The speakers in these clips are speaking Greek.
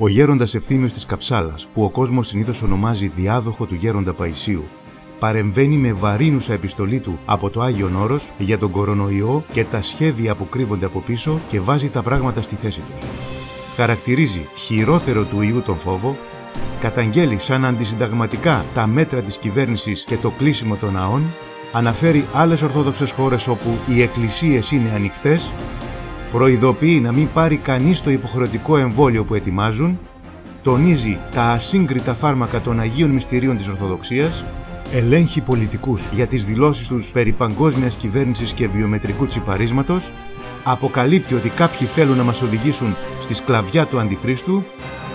Ο γέροντας Ευθύμιος της Καψάλας, που ο κόσμος συνήθως ονομάζει διάδοχο του γέροντα Παϊσίου, παρεμβαίνει με βαρύνουσα επιστολή του από το Άγιον Όρος για τον κορονοϊό και τα σχέδια που κρύβονται από πίσω και βάζει τα πράγματα στη θέση τους. Χαρακτηρίζει χειρότερο του ιού τον φόβο, καταγγέλει σαν αντισυνταγματικά τα μέτρα της κυβέρνησης και το κλείσιμο των ναών, αναφέρει άλλες ορθόδοξες χώρες όπου οι εκκλησίες είναι ανοιχτές, προειδοποιεί να μην πάρει κανείς το υποχρεωτικό εμβόλιο που ετοιμάζουν, τονίζει τα ασύγκριτα φάρμακα των Αγίων Μυστηρίων της Ορθοδοξίας, ελέγχει πολιτικούς για τις δηλώσεις τους περί παγκόσμιας κυβέρνησης και βιομετρικού τσιπαρίσματος, αποκαλύπτει ότι κάποιοι θέλουν να μας οδηγήσουν στη σκλαβιά του Αντιχρίστου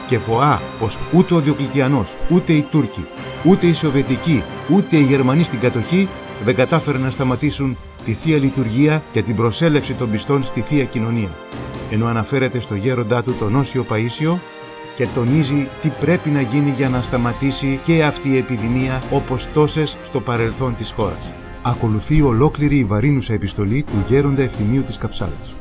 και βοά πως ούτε ο Διοκλητιανός, ούτε οι Τούρκοι, ούτε οι Σοβιετικοί, ούτε οι Γερμανοί στην κατοχή δεν κατάφεραν να σταματήσουν τη Θεία Λειτουργία και την προσέλευση των πιστών στη Θεία Κοινωνία, ενώ αναφέρεται στο γέροντά του τον Όσιο Παΐσιο και τονίζει τι πρέπει να γίνει για να σταματήσει και αυτή η επιδημία όπως τόσες στο παρελθόν της χώρας. Ακολουθεί ολόκληρη η βαρύνουσα επιστολή του γέροντα Ευθυμίου της Καψάλας.